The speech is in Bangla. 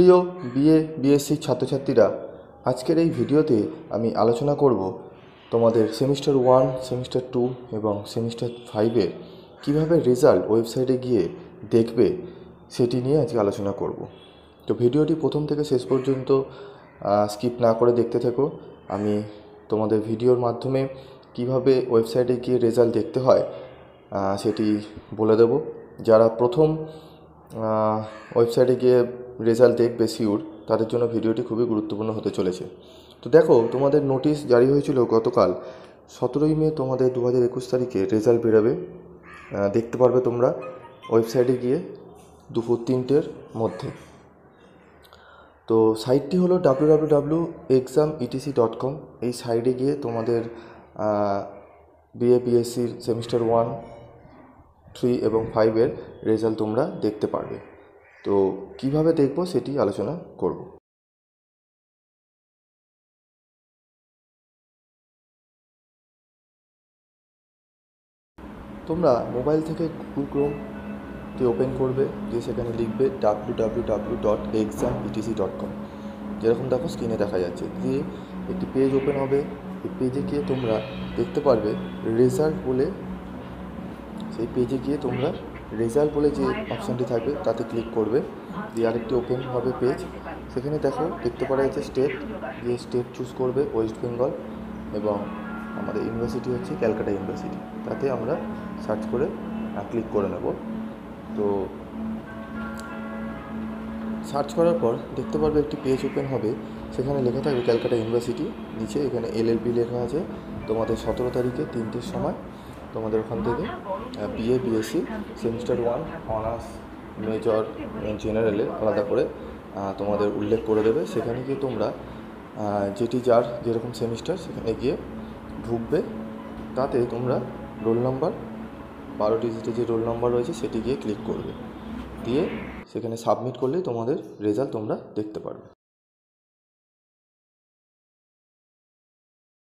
প্রিয় বিএ বিএসসি ছাত্রছাত্রীরা, আজকের এই ভিডিওতে আমি আলোচনা করব তোমাদের সেমিস্টার 1, সেমিস্টার 2 এবং সেমিস্টার 5 এর কীভাবে রেজাল্ট ওয়েবসাইটে গিয়ে দেখবে সেটি নিয়ে আজকে আলোচনা করব। তো ভিডিওটি প্রথম থেকে শেষ পর্যন্ত স্কিপ না করে দেখতে থেকো। আমি তোমাদের ভিডিওর মাধ্যমে কিভাবে ওয়েবসাইটে গিয়ে রেজাল্ট দেখতে হয় সেটি বলে দেব। যারা প্রথম ওয়েবসাইটে গিয়ে রেজাল্ট দেখবে সিওর, তাদের জন্য ভিডিওটি খুবই গুরুত্বপূর্ণ হতে চলেছে। তো দেখো, তোমাদের নোটিশ জারি হয়েছিল গতকাল 17ই মে, তোমাদের 2021 তারিখে রেজাল্ট বেরোবে। দেখতে পারবে তোমরা ওয়েবসাইটে গিয়ে দুপুর 3টের মধ্যে। তো সাইটটি হলো www.exametc.com। এই সাইটে গিয়ে তোমাদের বিএ বিএসসির সেমিস্টার 1, 3 এবং 5 এর রেজাল্ট তোমরা দেখতে পারবে। তো কিভাবে দেখবো সেটি আলোচনা করব। তোমরা মোবাইল থেকে গুগল ক্রোমটি ওপেন করবে, দিয়ে সেখানে লিখবে www.exametc.com, যেরকম দেখো স্ক্রিনে দেখা যাচ্ছে। দিয়ে একটি পেজ ওপেন হবে। এই পেজে গিয়ে তোমরা দেখতে পারবে রেজাল্ট বলে। সেই পেজে গিয়ে তোমরা রেজাল্ট বলে যে অপশানটি থাকবে তাতে ক্লিক করবে। দিয়ে আরেকটি ওপেন হবে পেজ। সেখানে দেখো দেখতে পারা যাচ্ছে স্টেট, দিয়ে স্টেট চুজ করবে ওয়েস্ট বেঙ্গল, এবং আমাদের ইউনিভার্সিটি হচ্ছে ক্যালকাটা ইউনিভার্সিটি। তাতে আমরা সার্চ করে ক্লিক করে নেব। তো সার্চ করার পর দেখতে পারবে একটি পেজ ওপেন হবে। সেখানে লেখা থাকবে ক্যালকাটা ইউনিভার্সিটি, নিচে এখানে LLB লেখা আছে। তোমাদের 17 তারিখে 3টের সময় তোমাদের ওখান থেকে BA BSc semester 1 honours major জেনারেলে আলাদা করে তোমাদের উল্লেখ করে দেবে। সেখানে গিয়ে তোমরা যেটি যার যেরকম সেমিস্টার সেখানে গিয়ে ঢুকবে। তাতে তোমরা রোল নম্বর, 12 ডিজিটের যে রোল নম্বর রয়েছে সেটি গিয়ে ক্লিক করবে। দিয়ে সেখানে সাবমিট করলেই তোমাদের রেজাল্ট তোমরা দেখতে পারবে।